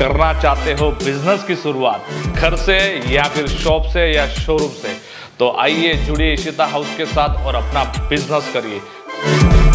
करना चाहते हो बिजनेस की शुरुआत घर से या फिर शॉप से या शोरूम से, तो आइए जुड़िए इशिता हाउस के साथ और अपना बिजनेस करिए।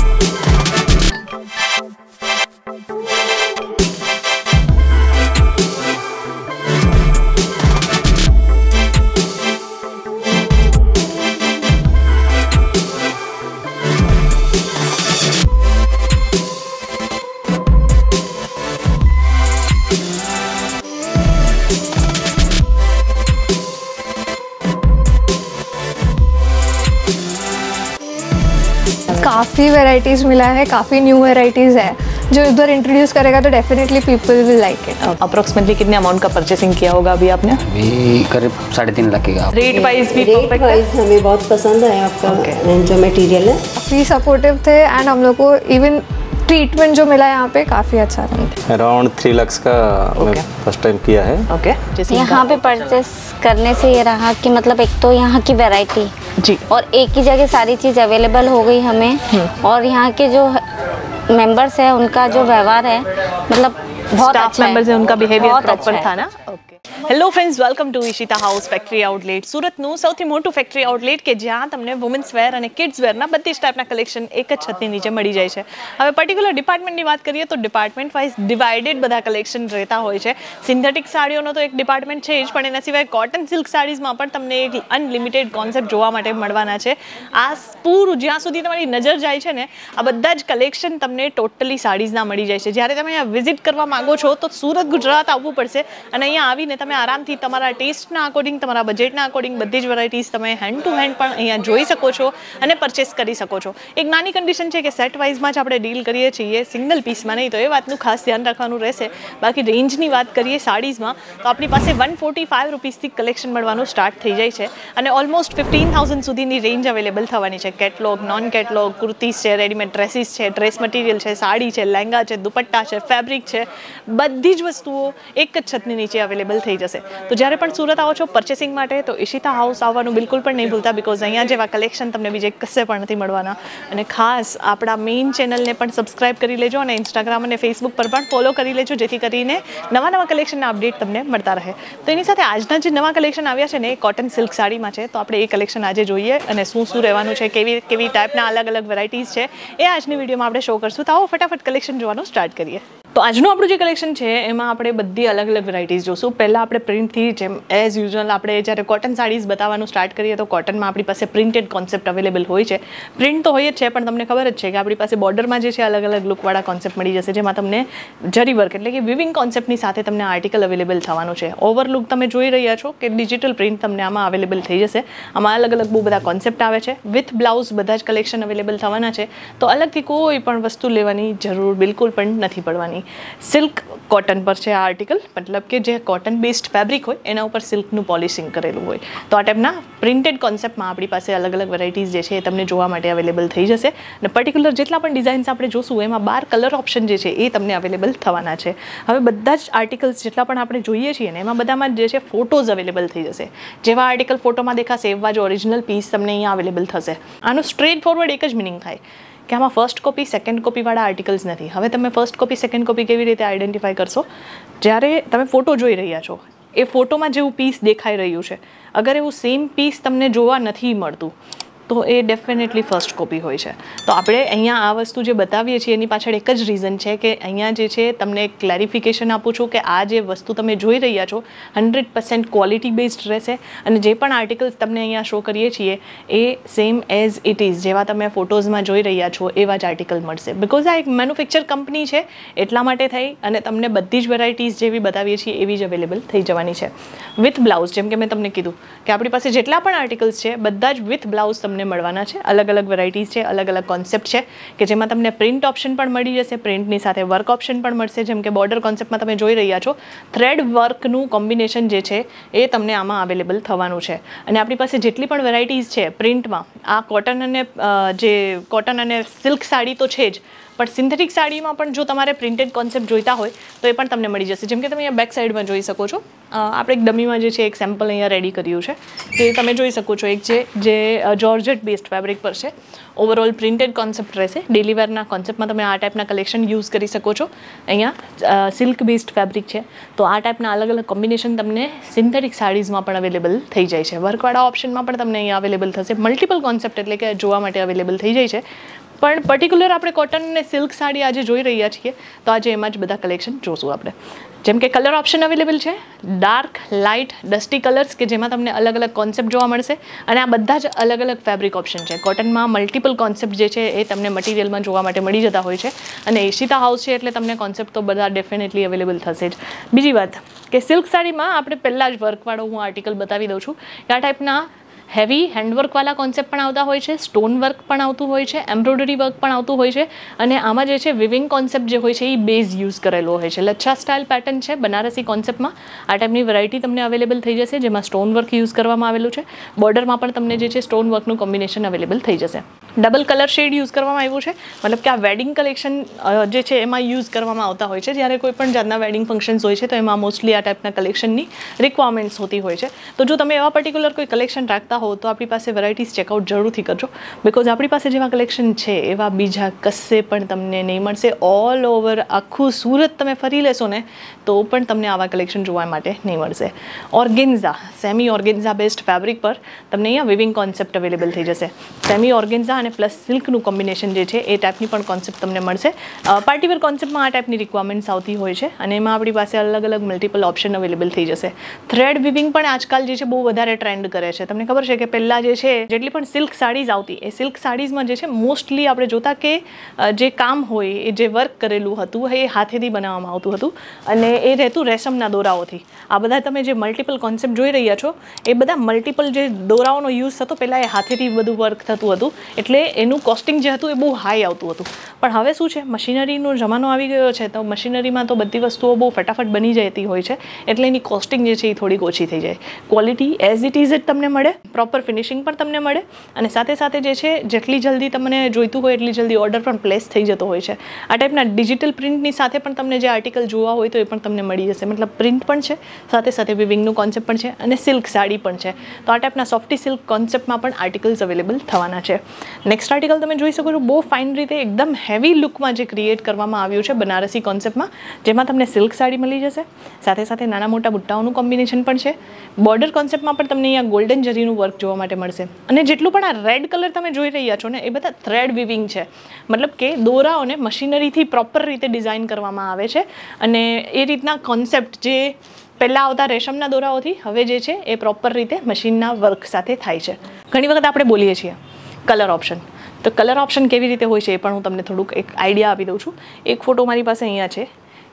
काफ़ी वेराइटीज़ मिला है, काफ़ी न्यू वेराइटीज़ है जो इधर इंट्रोड्यूस करेगा तो definitely people will like it. Approximately कितने अमाउंट का परचेसिंग किया होगा अभी आपने? अभी करीब 3.5 लाख का। रेट वाइज भी परफेक्ट है, हमें बहुत पसंद आया आपका जो मटेरियल है, काफ़ी सपोर्टिव थे एंड हम लोग को इवन ट्रीटमेंट जो मिला यहाँ पे काफी अच्छा रहा। अराउंड 3 लाख का फर्स्ट टाइम किया है। ओके। यहाँ पे परचेस करने से ये रहा कि मतलब एक तो यहाँ की वैरायटी जी, और एक ही जगह सारी चीज अवेलेबल हो गई हमें, और यहाँ के जो मेंबर्स है उनका जो व्यवहार है मतलब बहुत अच्छा है, उनका बिहेवियर प्रॉपर था ना। Hello friends, welcome to Ishita house factory outlet Surat નું સૌથી મોટું ફેક્ટરી આઉટલેટ કે જ્યાં તમને વુમેન્સ વેર અને કિડ્સ વેરના બધી જ ટાઈપના કલેક્શન એક જ છતની નીચે મળી જાય છે। હવે પર્ટિક્યુલર ડિપાર્ટમેન્ટની વાત કરીએ તો ડિપાર્ટમેન્ટ વાઇઝ ડિવાઇડેડ બધા કલેક્શન રહેતા હોય છે। સિન્થેટિક સાડીઓનો તો એક ડિપાર્ટમેન્ટ છે જ, પણ એના સિવાય કોટન સિલ્ક સાડીઝમાં પણ તમને એક અનલિમિટેડ કોન્સેપ્ટ જોવા માટે મળવાના છે। આ પૂરું જ્યાં સુધી તમારી નજર જાય છે ને આ બધા જ કલેક્શન તમને ટોટલી સાડીઝના મળી જાય છે। જ્યારે તમે અહીંયા વિઝિટ કરવા માગો છો તો સુરત ગુજરાત આવવું પડશે, અને અહીંયા આવીને તમે આરામથી તમારા ટેસ્ટના અકોર્ડિંગ તમારા બજેટના અકોર્ડિંગ બધી જ વેરાયટીઝ તમે હેન્ડ ટુ હેન્ડ પણ અહીંયા જોઈ શકો છો અને પરચેસ કરી શકો છો। એક નાની કન્ડિશન છે કે સેટ વાઇઝમાં જ આપણે ડીલ કરીએ છીએ, સિંગલ પીસમાં નહીં, તો એ વાતનું ખાસ ધ્યાન રાખવાનું રહેશે। બાકી રેન્જની વાત કરીએ સાડીઝમાં તો આપણી પાસે 145 રૂપીઝથી કલેક્શન મળવાનું સ્ટાર્ટ થઈ જાય છે, અને ઓલમોસ્ટ 15,000 સુધીની રેન્જ અવેલેબલ થવાની છે। કેટલોગ, નોન કેટલોગ, કુર્તીઝ છે, રેડીમેડ ડ્રેસીસ છે, ડ્રેસ મટીરિયલ છે, સાડી છે, લહેંગા છે, દુપટ્ટા છે, ફેબ્રિક છે, બધી જ વસ્તુઓ એક જ છતની નીચે અવેલેબલ થઈ જશે। તો જ્યારે પણ સુરત આવો છો પરચેસિંગ માટે તો ઇશિતા હાઉસ આવવાનું બિલકુલ પણ નહીં ભૂલતા, બિકોઝ અહીંયા જેવા કલેક્શન તમને બીજે કશે પણ નથી મળવાના। અને ખાસ આપણા મેઇન ચેનલને પણ સબસ્ક્રાઈબ કરી લેજો, અને ઇન્સ્ટાગ્રામ અને ફેસબુક પર પણ ફોલો કરી લેજો, જેથી કરીને નવા નવા કલેક્શનના અપડેટ તમને મળતા રહે। તો એની સાથે આજના જે નવા કલેક્શન આવ્યા છે ને એ કોટન સિલ્ક સાડીમાં છે, તો આપણે એ કલેક્શન આજે જોઈએ અને શું શું રહેવાનું છે, કેવી કેવી ટાઈપના અલગ અલગ વેરાયટીઝ છે એ આજની વિડીયોમાં આપણે શો કરશું। તો આવો ફટાફટ કલેક્શન જોવાનું સ્ટાર્ટ કરીએ। તો આજનું આપણું જે કલેક્શન છે એમાં આપણે બધી અલગ અલગ વેરાયટીઝ જોશું। પહેલાં આપણે પ્રિન્ટથી જેમ એઝ યુઝ્યુઅલ આપણે જ્યારે કોટન સાડીઝ બતાવવાનું સ્ટાર્ટ કરીએ તો કોટનમાં આપણી પાસે પ્રિન્ટેડ કોન્સેપ્ટ અવેલેબલ હોય છે। પ્રિન્ટ તો હોય જ છે, પણ તમને ખબર જ છે કે આપણી પાસે બોર્ડરમાં જે છે અલગ અલગ લુકવાળા કોન્સેપ્ટ મળી જશે, જેમાં તમને જરી વર્ક એટલે કે વિવિંગ કોન્સેપ્ટની સાથે તમને આર્ટિકલ અવેલેબલ થવાનું છે। ઓવરલુક તમે જોઈ રહ્યા છો કે ડિજિટલ પ્રિન્ટ તમને આમાં અવેલેબલ થઈ જશે। આમાં અલગ અલગ બહુ બધા કોન્સેપ્ટ આવે છે, વિથ બ્લાઉઝ બધા જ કલેક્શન અવેલેબલ થવાના છે, તો અલગથી કોઈ પણ વસ્તુ લેવાની જરૂર બિલકુલ પણ નથી પડવાની। સિલ્ક કોટન પર છે આ આર્ટિકલ, મતલબ કે જે કોટન બેસ્ડ ફેબ્રિક હોય એના ઉપર સિલ્કનું પોલિશિંગ કરેલું હોય। તો આ ટાઈપના પ્રિન્ટેડ કોન્સેપ્ટમાં આપણી પાસે અલગ અલગ વેરાયટીઝ જે છે એ તમને જોવા માટે અવેલેબલ થઈ જશે, અને પર્ટિક્યુલર જેટલા પણ ડિઝાઇન્સ આપણે જોશું એમાં 12 કલર ઓપ્શન જે છે એ તમને અવેલેબલ થવાના છે। હવે બધા જ આર્ટિકલ્સ જેટલા પણ આપણે જોઈએ છીએ ને એમાં બધામાં જે છે ફોટોઝ અવેલેબલ થઈ જશે, જેવા આર્ટિકલ ફોટોમાં દેખાશે એવા જ ઓરિજિનલ પીસ તમને અહીંયા અવેલેબલ થશે। આનો સ્ટ્રેટ ફોરવર્ડ એક જ મિનિંગ થાય કે આમાં ફર્સ્ટ કોપી સેકન્ડ કોપીવાળા આર્ટિકલ્સ નથી। હવે તમે ફર્સ્ટ કોપી સેકન્ડ કોપી કેવી રીતે આઈડેન્ટિફાઈ કરશો? જ્યારે તમે ફોટો જોઈ રહ્યા છો એ ફોટોમાં જેવું પીસ દેખાઈ રહ્યું છે અગર એવું સેમ પીસ તમને જોવા નથી મળતું તો એ ડેફિનેટલી ફર્સ્ટ કોપી હોય છે। તો આપણે અહીંયા આ વસ્તુ જે બતાવીએ છીએ એની પાછળ એક જ રીઝન છે કે અહીંયા જે છે તમને ક્લેરિફિકેશન આપું છું કે આ જે વસ્તુ તમે જોઈ રહ્યા છો 100% ક્વોલિટી બેઝડ રહેશે, અને જે પણ આર્ટિકલ્સ તમને અહીંયા શો કરીએ છીએ એ સેમ એઝ ઇટ ઇઝ જેવા તમે ફોટોઝમાં જોઈ રહ્યા છો એવા જ આર્ટિકલ મળશે, બિકોઝ આ એક મેન્યુફેક્ચર કંપની છે એટલા માટે થઈ અને તમને બધી જ વેરાયટીઝ જેવી બતાવીએ છીએ એવી જ અવેલેબલ થઈ જવાની છે। વિથ બ્લાઉઝ જેમ કે મેં તમને કીધું કે આપણી પાસે જેટલા પણ આર્ટિકલ્સ છે બધા જ વિથ બ્લાઉઝ તમને મળવાના છે। અલગ અલગ વેરાયટીઝ છે, અલગ અલગ કોન્સેપ્ટ છે કે જેમાં તમને પ્રિન્ટ ઓપ્શન પણ મળી જશે, પ્રિન્ટની સાથે વર્ક ઓપ્શન પણ મળશે। જેમ કે બોર્ડર કોન્સેપ્ટમાં તમે જોઈ રહ્યા છો થ્રેડ વર્કનું કોમ્બિનેશન જે છે એ તમને આમાં અવેલેબલ થવાનું છે, અને આપણી પાસે જેટલી પણ વેરાયટીઝ છે પ્રિન્ટમાં આ કોટન અને જે કોટન અને સિલ્ક સાડી તો છે જ, પણ સિન્થેટિક સાડીમાં પણ જો તમારે પ્રિન્ટેડ કોન્સેપ્ટ જોઈતા હોય તો એ પણ તમને મળી જશે। જેમ કે તમે અહીંયા બેક સાઇડમાં જોઈ શકો છો आप एक डमी में जो एक सैम्पल अँ रेडी करू है तो तब जी सको एक जॉर्जेट बेस्ड फेब्रिक पर है। ओवरऑल प्रिंटेड कॉन्सेप्ट रहे डेलीवेर कॉन्सेप्ट में तब आ टाइप कलेक्शन यूज कर सको। अँ सिल्क बेस्ड फेब्रिक है तो आ टाइप अलग अलग कॉम्बिनेशन तमने सिंथेटिक साड़ीज में अवेलेबल थी जाए। वर्कवाड़ा ऑप्शन में तमने अँ अवेलेबल थशे। मल्टीपल कॉन्सेप्ट एटले के जोवा अवेलेबल थी जाए। पर पर्टिक्युलर आप कॉटन ने सिल्क साड़ी आज जोई रह्या छीए तो आज एमां ज बधा कलेक्शन जोशुं। आपणे जेम के कलर ऑप्शन अवेलेबल है डार्क लाइट डस्टी कलर्स के जेमां तमने अलग अलग कॉन्सेप्ट जोवा मळशे अने आ बधा ज अलग अलग फेब्रिक ऑप्शन है। कॉटन में मल्टीपल कॉन्सेप्ट जे छे ए तमने मटीरियल में जोवा माटे मळी जता होय छे अने इशिता हाउस है एटले तमने कॉन्सेप्ट तो बधा डेफिनेटली अवेलेबल थशे ज। बीजी बात कि सिल्क साड़ी में आपणे पहेला ज वर्कवाळो हूँ आर्टिकल बतावी दऊं छुं के आ टाइपना हेवी हेन्डवर्कवाला कॉन्सेप्ट पण आवता होय छे, स्टोन वर्क पण आवतुं होय छे, एम्ब्रोइडरी वर्क पण आवतुं होय छे अने आमां जे छे विविंग कॉन्सेप्ट जे होय छे ई बेज यूज करेलो होय छे। लच्छा स्टाइल पेटर्न छे बनारसी कॉन्सेप्ट में आ टाइपनी वेरायटी तमने अवेलेबल थई जशे जेमां स्टोन वर्क यूज करवामां आवेलुं छे। बॉर्डर में पण तमने जे छे स्टोन वर्कनुं कॉम्बिनेशन अवेलेबल थई जशे। डबल कलर शेड यूज करवामां आव्यो छे मतलब कि आ वेडिंग कलेक्शन जे छे एमां यूज करवामां आवता होय छे। ज्यारे कोई पण जातना वेडिंग फंक्शन्स होय छे तो एमां मोस्टली आ टाइपना कलेक्शननी रिक्वायरमेंट्स होती होय छे। तो जो तमे एवा पर्टिक्युलर कोई कलेक्शन राखता हो तो अपनी पास वेराइटीज चेकआउट जरूर थी करजो बिकॉज अपनी पास जेवा कलेक्शन है एवा बीजा कशे पण तमने नहीं मळशे। ऑल ओवर आखू सूरत तमे फरी लेशो ने तो पण तमने आवा कलेक्शन जोवा माटे नहीं मळशे। Organza semi organza based fabric पर तमने अहींया विविंग कॉन्सेप्ट अवेलेबल थी जशे। सेमी ऑर्गेन्झा अने प्लस सिल्कनुं कॉम्बिनेशन जे छे ए टाइपनी पण कॉन्सेप्ट तमने मळशे। पार्टीवेर कॉन्सेप्टमां आ टाइपनी रिक्वायरमेंट्स आवती होय छे अने एमां अपनी पास अलग अलग मल्टीपल ऑप्शन अवेलेबल थी जशे। थ्रेड वीविंग पण आजकल जे छे बहु वधारे ट्रेंड करे छे। तमने खबर है कि पहला जेटली पण सिल्क साड़ीज आती है सिल्क साड़ीज में जे मोस्टली आपणे जोता के जे काम होय जे वर्क करेलू हतुं ए हाथेथी बनाववामां आवतुं हतुं अने ए रहेतुं रेशमना दोराओथी। आ बधा तमे जे मल्टीपल कॉन्सेप्ट जोई रह्या छो ए बधा मल्टीपल जे दोराओनो यूज थतो पहेला ए हाथेथी बधुं वर्क थतुं हतुं एटले एनुं कॉस्टिंग जे हतुं ए बहु हाई आवतुं हतुं। पण हवे शुं छे मशीनरीनो जमानो आवी गयो छे तो मशीनरीमां तो बधी वस्तुओ बहु फटाफट बनी जती होय छे एटले एनी कॉस्टिंग जे छे ए थोड़ी ओછી थई जाय। क्वॉलिटी एज इट इज ज तमने मळे प्रॉपर फिनिशिंग पर तमने मळे अने साथे साथे जे छे जेटली जल्दी तमने जोईतुं होय एटली जल्दी ऑर्डर पण प्लेस थई जतो होय छे। आ टाइपना डिजिटल प्रिंटनी साथे पण तमने जे आर्टिकल जोवा होय तो ए पण तमने मळी जशे। मतलब प्रिंट पण छे साथे साथे वीविंगनुं कॉन्सेप्ट पण छे अने सिल्क साड़ी पण छे तो आ टाइपना सॉफ्टी सिल्क कॉन्सेप्टमां पण आर्टिकल्स अवेलेबल थवाना छे। नेक्स्ट आर्टिकल तमे जोई शको छो बहु फाइन रीते एकदम हेवी लुकमां जे क्रिएट करवामां आव्यो छे बनारसी कॉन्सेप्टमां जेमां तमने सिल्क साड़ी मळी जशे। साथे साथे नाना मोटा बुट्टाओनुं कॉम्बिनेशन पण छे। बॉर्डर कॉन्सेप्टमां पण तमने अहींया गोल्डन जरीनुं वर्क जोवा माटे मळशे अने जेटलुं पण आ रेड कलर तमे जोई रह्या छो ने ए बधा थ्रेड वीविंग छे मतलब के दोराओने मशीनरीथी प्रोपर रीते डिजाइन करवामां आवे छे अने ए रीतना कॉन्सेप्ट जे पहला आवता रेशमना दोराओथी हवे जे छे ए प्रोपर रीते मशीनना वर्क साथे थाय छे। घणी वखत आपणे बोलीए छीए कलर ऑप्शन तो कलर ऑप्शन केवी रीते होय छे ए पण हुं तमने थोडुंक एक आइडिया आपी दऊं छुं। एक फोटो मारी पासे अहींया छे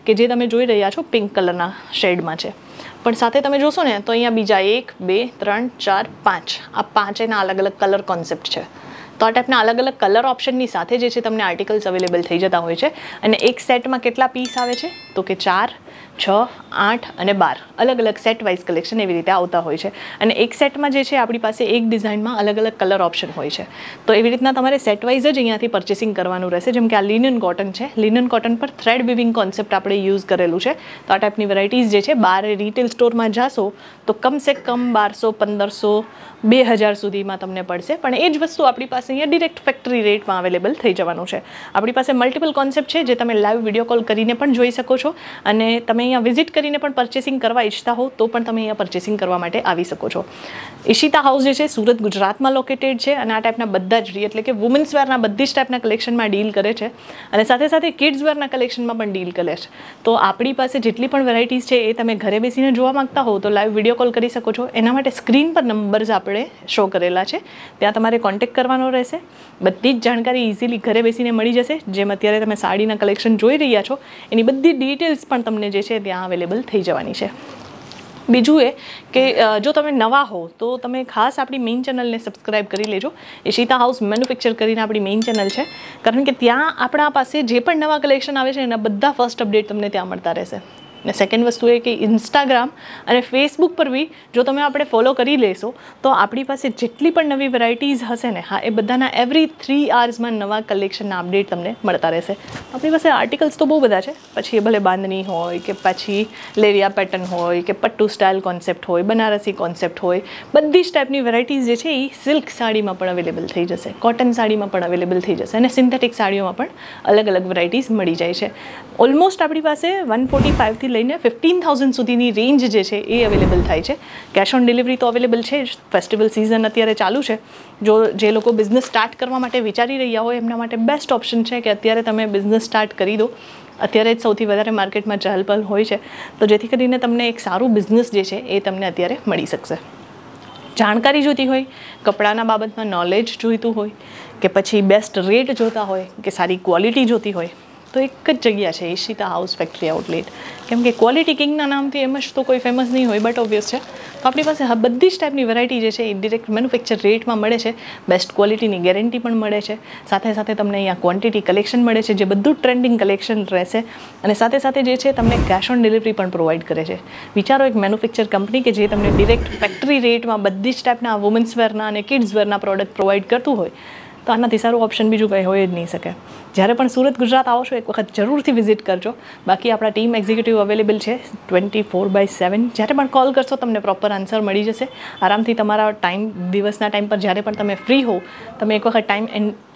के जे तमे जोई रह्या छो पिंक कलरना शेडमां छे पण साथे तमे जोशो ने तो अहींया बीजा 1 2 3 4 5 आ पांचेना अलग अलग कलर कॉन्सेप्ट है। तो आ टाइपना अलग अलग कलर ऑप्शननी साथे जे छे तमने आर्टिकल्स अवेलेबल थई जता होय छे अने एक सेट में केटला पीस आवे छे तो के 4 6 8 અને 12 अलग अलग सेट वाइज कलेक्शन एवी रीते आवता होय छे अने एक सेट में जे छे आपणी पासे एक डिजाइन में अलग अलग कलर ऑप्शन होय छे। तो एवी रीतना तमारे सेट वाइज ज अहींयाथी परचेसिंग करवानुं रहेशे। जेम के आ लिनन कॉटन छे लिनन कॉटन पर थ्रेड वीविंग कॉन्सेप्ट आपणे यूज करेलुं छे तो आ टाइपनी वेराइटीज जे छे बार रिटेल स्टोर में जाशो तो कम से कम 1200 1500 2000 सुधीमां तमने पड़शे पण ए ज वस्तु आपणी पास अहींया डायरेक्ट फैक्टरी रेट में अवेलेबल थई जवानुं छे। आपणी पासे मल्टीपल कॉन्सेप्ट छे जे तमे लाइव वीडियो कॉल करीने पण जोई शको छो अने तमे अहींया विजिट करीने पण परचेसिंग करवा इच्छता हो तो पण तमे अहींया परचेसिंग करवा माटे आवी शको छो। इशिता हाउस जे छे सूरत गुजरात में लोकेटेड छे अने आ टाइपना बधा ज एटले के વુમન્સ વેરના બધી જ ટાઈપના કલેક્શનમાં ડીલ કરે છે અને સાથે સાથે કિડ્સ વેરના કલેક્શનમાં પણ ડીલ કરે છે। તો આપણી પાસે જેટલી પણ વેરાયટીઝ છે એ તમે ઘરે બેસીને જોવા માંગતા હો તો લાઈવ વિડિયો કોલ કરી શકો છો। એના માટે સ્ક્રીન પર નંબર્સ આપણે શો કરેલા છે ત્યાં તમારે કોન્ટેક્ટ કરવાનો રહેશે। બધી જ જાણકારી ઈઝીલી ઘરે બેસીને મળી જશે। જેમ અત્યારે તમે સાડીના કલેક્શન જોઈ રહ્યા છો એની બધી ડિટેલ્સ પણ તમને જે છે ત્યાં अवेलेबल थी जानी है। बीजू ए कि जो तमे नवा हो तो तमे खास आपणी मेन चेनल ने सब्सक्राइब करी लेजो। इशिता हाउस मेन्युफेक्चर करीने आपणी मेन चेनल छे कारण के त्यां आपणा पासे जे पण नवा कलेक्शन आवे छे एना बधा फर्स्ट अपडेट तमने त्यां मळता रहेशे। ने सेकंड वस्तु है कि इंस्टाग्राम और फेसबुक पर भी जो तमे आपणे फॉलो करी लेशो तो आपणी पासे जेटली पण नवी वेरायटीज हशे ने हाँ ए बधाना एवरी 3 hours में नवा कलेक्शन अपडेट तमने मळता रहेशे। आपणी पासे आर्टिकल्स तो बहु बधा छे, पछी भले बांधनी होय के पछी लेरिया पेटर्न होय के पट्टू स्टाइल कॉन्सेप्ट होय बनारसी कॉन्सेप्ट होय बधी ज टाइपनी वेरायटीज जे छे ई सिल्क साड़ी में पण अवेलेबल थई जशे, कॉटन साड़ी में पण अवेलेबल थई जशे अने सिंथेटिक साड़ीओ में पण अलग अलग वेरायटीज मळी जाय छे। ऑलमोस्ट आपणी पासे 145 થી લઈને 15,000 સુધીની રેન્જ જે છે એ અવેલેબલ થાય છે। કેશ ઓન ડિલિવરી તો અવેલેબલ છે જ, ફેસ્ટિવલ સિઝન અત્યારે ચાલુ છે, જો જે લોકો બિઝનેસ સ્ટાર્ટ કરવા માટે વિચારી રહ્યા હોય એમના માટે બેસ્ટ ઓપ્શન છે કે અત્યારે તમે બિઝનેસ સ્ટાર્ટ કરી દો। અત્યારે જ સૌથી વધારે માર્કેટમાં ચહલપહલ હોય છે તો જેથી કરીને તમને એક સારું બિઝનેસ જે છે એ તમને અત્યારે મળી શકશે। જાણકારી જોતી હોય, કપડાના બાબતમાં નોલેજ જોઈતું હોય કે પછી બેસ્ટ રેટ જોતા હોય કે સારી ક્વોલિટી જોતી હોય तो एक ज जगह है ईशिता हाउस फैक्ट्री आउटलेट, केम के क्वॉलिटी किंग ना नाम थी एमज तो कोई फेमस नहीं हो बट ऑब्वियस है तो अपनी पास बधी ज टाइपनी वेरायटी है डायरेक्ट मेन्युफेक्चर रेट में मळे छे, बेस्ट क्वॉलिटी की गेरंटी पण मळे छे, साथे साथे तमने अहींया क्वॉंटिटी कलेक्शन मळे छे जे बधुं ट्रेंडिंग कलेक्शन रहेशे अने साथे साथे जे छे तमने कैश ऑन डिलिवरी पण प्रोवाइड करे छे। विचारो एक मेन्युफेक्चर कंपनी के जे तमने डायरेक्ट फैक्टरी रेट में बधी ज टाइपना वुमेन्स वेरना अने किड्स वेरना प्रोडक्ट प्रोवाइड करतुं होय तो आनाथी सारूं ऑप्शन बीजू कहीं होय ज नहीं सके। ज्यारे पण सूरत गुजरात आओ छो एक वखत जरूरथी विजिट करजो। बाकी आपणा टीम एक्जिक्यूटिव अवेलेबल है 24/7, ज्यारे पण कॉल करशो तमने प्रॉपर आंसर मळी जशे। आरामथी तमारा टाइम दिवसना टाइम पर ज्यारे पण तमे फ्री हो तमे एक वखत टाइम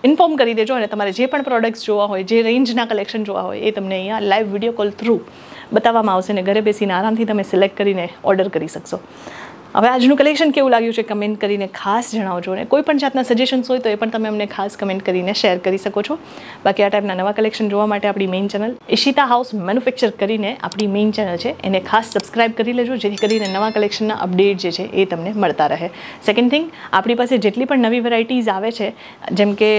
इन्फॉर्म करी देजो अने तमारे जे पण प्रोडक्ट्स जोवा होय जे रेंजना कलेक्शन जोवा होय ए तमने अहींया लाइव विडियो कॉल थ्रू बताववामां आवशे ने घरे बेसीने आरामथी तमे सिलेक्ट करीने ऑर्डर करी शकशो। हवे आजनुं कलेक्शन केवुं लाग्युं छे कमेंट करीने खास जणावजो अने कोईपण जातना सजेशन्स होय तो ए पण तमे अमने खास कमेंट करीने शेर करी शको छो। बाकी आ टाइपना नवा कलेक्शन जोवा माटे आपणी main channel Ishita house manufacture करीने आपणी मेन चेनल छे एने खास सब्सक्राइब करी लेजो जेथी करीने नवा कलेक्शनना अपडेट जे छे ए तमने मळता रहे। सेकंड थिंग आपणी पासे जेटली पण नवी वेरायटीज आवे छे जेम के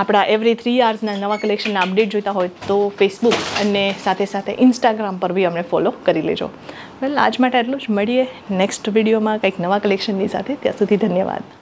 आपड़ा एवरी 3 hours नवा कलेक्शन अपडेट जोता हो तो फेसबुक और साथ साथ इंस्टाग्राम पर भी अमने फॉलो करी लेजो। वेल आज माटे आटलुं ज, मळीए नेक्स्ट विडियो में कंईक नवा कलेक्शन नी साथे, त्यां सुधी धन्यवाद।